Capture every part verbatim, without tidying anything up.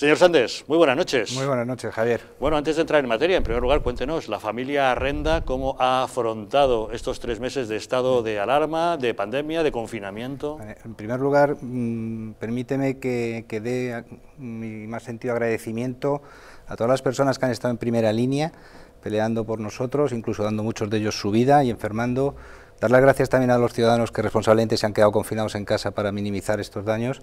Señor Sandes, muy buenas noches. Muy buenas noches, Javier. Bueno, antes de entrar en materia, en primer lugar, cuéntenos, la familia Arrenda, ¿cómo ha afrontado estos tres meses de estado de alarma, de pandemia, de confinamiento? En primer lugar, mmm, permíteme que, que dé mi más sentido agradecimiento a todas las personas que han estado en primera línea, peleando por nosotros, incluso dando muchos de ellos su vida y enfermando. Dar las gracias también a los ciudadanos que responsablemente se han quedado confinados en casa para minimizar estos daños.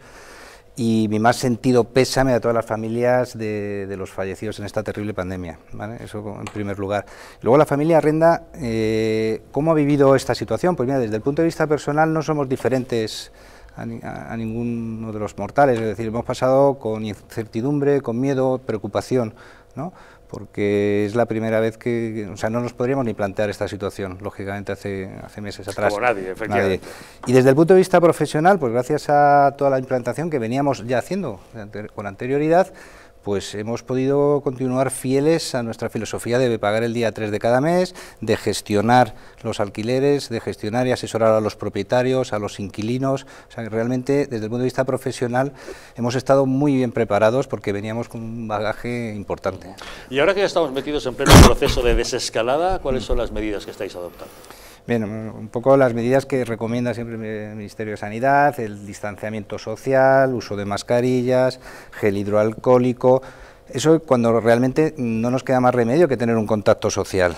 Y mi más sentido pésame a todas las familias de, de los fallecidos en esta terrible pandemia, ¿vale? Eso en primer lugar. Luego la familia Arrenda, eh, ¿cómo ha vivido esta situación? Pues mira, desde el punto de vista personal no somos diferentes a, a, a ninguno de los mortales, es decir, hemos pasado con incertidumbre, con miedo, preocupación, ¿no? Porque es la primera vez que, o sea, no nos podríamos ni plantear esta situación, lógicamente hace, hace meses atrás. Como nadie, efectivamente. Nadie. Y desde el punto de vista profesional, pues gracias a toda la implantación que veníamos ya haciendo con anterioridad, pues hemos podido continuar fieles a nuestra filosofía de pagar el día tres de cada mes, de gestionar los alquileres, de gestionar y asesorar a los propietarios, a los inquilinos. O sea, que realmente, desde el punto de vista profesional, hemos estado muy bien preparados porque veníamos con un bagaje importante. Y ahora que ya estamos metidos en pleno proceso de desescalada, ¿cuáles son las medidas que estáis adoptando? Bien, un poco las medidas que recomienda siempre el Ministerio de Sanidad, el distanciamiento social, uso de mascarillas, gel hidroalcohólico, eso cuando realmente no nos queda más remedio que tener un contacto social,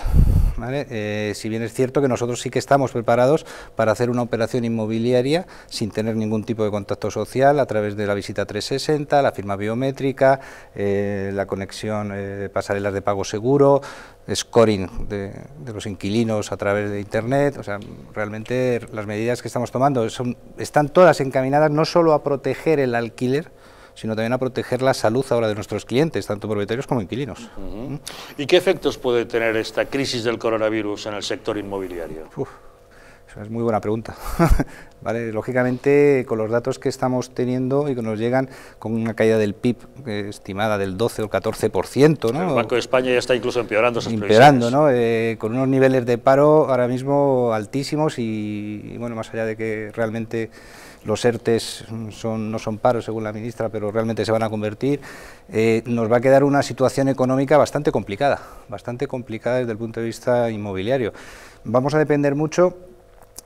¿vale? Eh, si bien es cierto que nosotros sí que estamos preparados para hacer una operación inmobiliaria sin tener ningún tipo de contacto social a través de la visita trescientos sesenta, la firma biométrica, eh, la conexión eh, pasarelas de pago seguro, scoring de, de los inquilinos a través de internet. O sea, realmente las medidas que estamos tomando son, están todas encaminadas no solo a proteger el alquiler, sino también a proteger la salud ahora de nuestros clientes, tanto propietarios como inquilinos. Uh-huh. ¿Y qué efectos puede tener esta crisis del coronavirus en el sector inmobiliario? Uf, esa es muy buena pregunta. Vale, lógicamente, con los datos que estamos teniendo y que nos llegan con una caída del P I B eh, estimada del doce o catorce por ciento... ¿no? El Banco de España ya está incluso empeorando esas empeorando, previsiones. ¿No? Eh, con unos niveles de paro ahora mismo altísimos y, y bueno, más allá de que realmente los ERTES son, no son paros según la ministra, pero realmente se van a convertir, eh, nos va a quedar una situación económica bastante complicada, bastante complicada desde el punto de vista inmobiliario. Vamos a depender mucho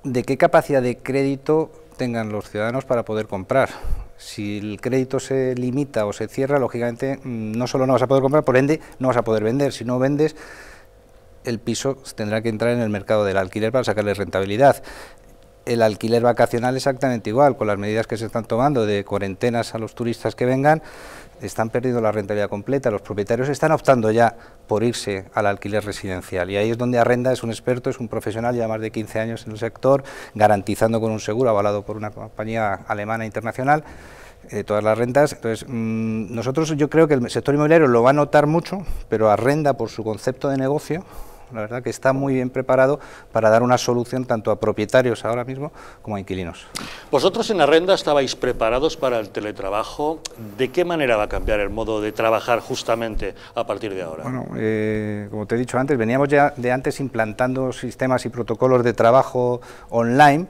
de qué capacidad de crédito tengan los ciudadanos para poder comprar. Si el crédito se limita o se cierra, lógicamente no solo no vas a poder comprar, por ende no vas a poder vender. Si no vendes, el piso tendrá que entrar en el mercado del alquiler para sacarle rentabilidad. El alquiler vacacional exactamente igual, con las medidas que se están tomando de cuarentenas a los turistas que vengan, están perdiendo la rentabilidad completa, los propietarios están optando ya por irse al alquiler residencial y ahí es donde Arrenda es un experto, es un profesional, lleva más de quince años en el sector, garantizando con un seguro avalado por una compañía alemana internacional eh, todas las rentas. Entonces mmm, nosotros yo creo que el sector inmobiliario lo va a notar mucho, pero Arrenda por su concepto de negocio, la verdad que está muy bien preparado para dar una solución tanto a propietarios ahora mismo como a inquilinos. Vosotros en Arrenda estabais preparados para el teletrabajo. ¿De qué manera va a cambiar el modo de trabajar justamente a partir de ahora? Bueno, eh, como te he dicho antes, veníamos ya de antes implantando sistemas y protocolos de trabajo online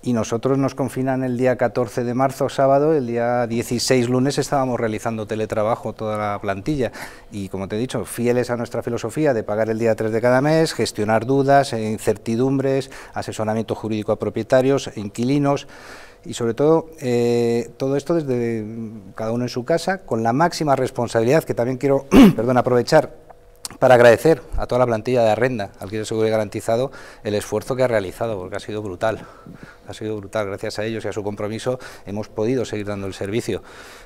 y nosotros nos confinan el día catorce de marzo, sábado, el día dieciséis, lunes, estábamos realizando teletrabajo toda la plantilla y, como te he dicho, fieles a nuestra filosofía de pagar el día tres de cada mes, gestionar dudas, incertidumbres, asesoramiento jurídico a propietarios, inquilinos y, sobre todo, eh, todo esto desde cada uno en su casa, con la máxima responsabilidad, que también quiero perdón, aprovechar para agradecer a toda la plantilla de Arrenda, Alquiler Seguro y Garantizado, el esfuerzo que ha realizado, porque ha sido brutal, ha sido brutal, gracias a ellos y a su compromiso hemos podido seguir dando el servicio.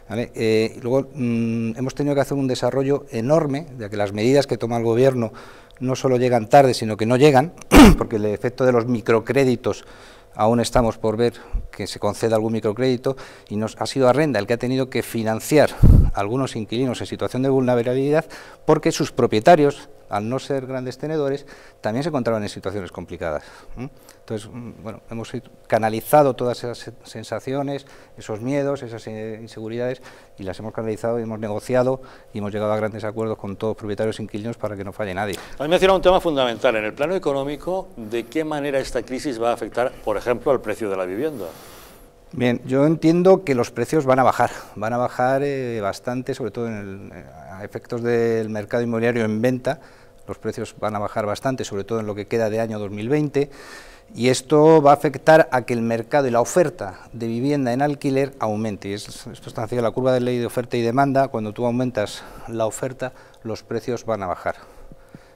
¿Vale? Eh, luego mmm, hemos tenido que hacer un desarrollo enorme, ya que las medidas que toma el Gobierno no solo llegan tarde, sino que no llegan, porque el efecto de los microcréditos, aún estamos por ver que se conceda algún microcrédito y nos ha sido Arrenda el que ha tenido que financiar a algunos inquilinos en situación de vulnerabilidad porque sus propietarios, al no ser grandes tenedores, también se encontraban en situaciones complicadas. Entonces, bueno, hemos canalizado todas esas sensaciones, esos miedos, esas inseguridades y las hemos canalizado y hemos negociado y hemos llegado a grandes acuerdos con todos los propietarios e inquilinos para que no falle nadie. Has mencionado un tema fundamental en el plano económico, ¿de qué manera esta crisis va a afectar, por ejemplo, al precio de la vivienda? Bien, yo entiendo que los precios van a bajar, van a bajar eh, bastante, sobre todo en el, a efectos del mercado inmobiliario en venta, los precios van a bajar bastante, sobre todo en lo que queda de año dos mil veinte, y esto va a afectar a que el mercado y la oferta de vivienda en alquiler aumente. Y esto es tan sencillo, la curva de ley de oferta y demanda, cuando tú aumentas la oferta, los precios van a bajar.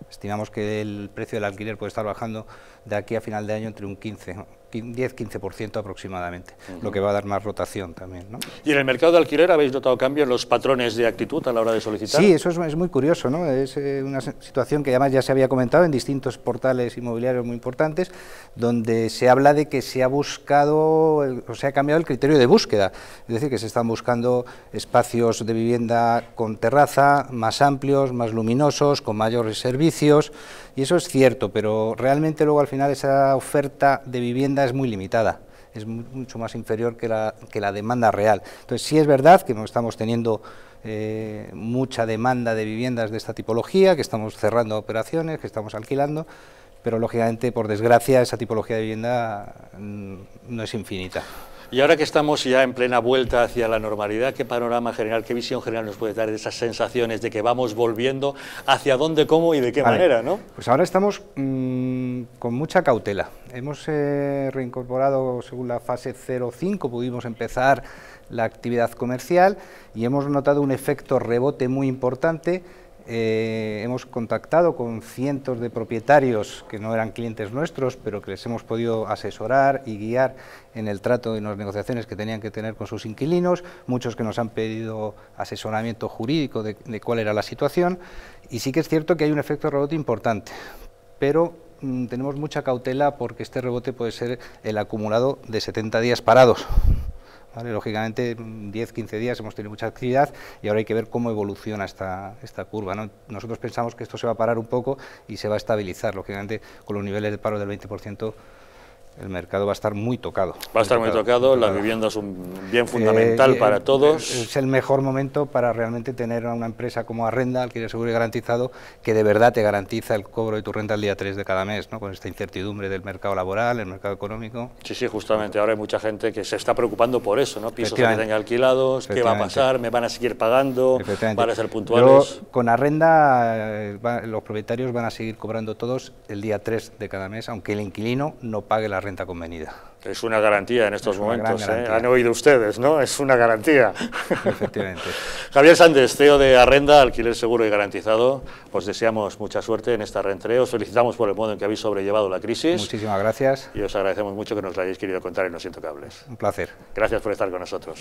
Estimamos que el precio del alquiler puede estar bajando de aquí a final de año entre un quince, diez a quince por ciento aproximadamente, uh-huh. Lo que va a dar más rotación también, ¿no? ¿Y en el mercado de alquiler habéis notado cambios en los patrones de actitud a la hora de solicitar? Sí, eso es, es muy curioso, ¿no? Es eh, una situación que además ya se había comentado en distintos portales inmobiliarios muy importantes, donde se habla de que se ha buscado, el, o se ha cambiado el criterio de búsqueda, es decir, que se están buscando espacios de vivienda con terraza, más amplios, más luminosos, con mayores servicios, y eso es cierto, pero realmente luego al final esa oferta de vivienda es muy limitada, es mucho más inferior que la, que la demanda real. Entonces sí es verdad que estamos teniendo eh, mucha demanda de viviendas de esta tipología, que estamos cerrando operaciones, que estamos alquilando, pero lógicamente, por desgracia, esa tipología de vivienda no es infinita. Y ahora que estamos ya en plena vuelta hacia la normalidad, ¿qué panorama general, qué visión general nos puede dar de esas sensaciones de que vamos volviendo, hacia dónde, cómo y de qué vale. manera, ¿no? Pues ahora estamos mmm, con mucha cautela. Hemos eh, reincorporado, según la fase cero cinco, pudimos empezar la actividad comercial y hemos notado un efecto rebote muy importante. Eh, hemos contactado con cientos de propietarios que no eran clientes nuestros, pero que les hemos podido asesorar y guiar en el trato y en las negociaciones que tenían que tener con sus inquilinos, muchos que nos han pedido asesoramiento jurídico de, de cuál era la situación, y sí que es cierto que hay un efecto rebote importante, pero mm, tenemos mucha cautela porque este rebote puede ser el acumulado de setenta días parados. ¿Vale? Lógicamente, diez a quince días hemos tenido mucha actividad y ahora hay que ver cómo evoluciona esta, esta curva, ¿no? Nosotros pensamos que esto se va a parar un poco y se va a estabilizar. Lógicamente, con los niveles de paro del veinte por ciento, el mercado va a estar muy tocado. Va a estar muy tocado, la vivienda es un bien fundamental eh, para todos. Es el mejor momento para realmente tener una empresa como Arrenda, Alquiler Seguro y Garantizado, que de verdad te garantiza el cobro de tu renta el día tres de cada mes, ¿no? Con esta incertidumbre del mercado laboral, el mercado económico. Sí, sí, justamente, ahora hay mucha gente que se está preocupando por eso, ¿no? Pisos que tengan alquilados, qué va a pasar, me van a seguir pagando, van a ser puntuales. Luego, con Arrenda, eh, va, los propietarios van a seguir cobrando todos el día tres de cada mes, aunque el inquilino no pague la renta convenida. Es una garantía en estos es momentos, ¿eh? Han oído ustedes, ¿no? Es una garantía. Efectivamente. Javier Sandes, C E O de Arrenda, Alquiler Seguro y Garantizado, os deseamos mucha suerte en esta reentrée, os felicitamos por el modo en que habéis sobrellevado la crisis. Muchísimas gracias. Y os agradecemos mucho que nos la hayáis querido contar en Los Intocables. Un placer. Gracias por estar con nosotros.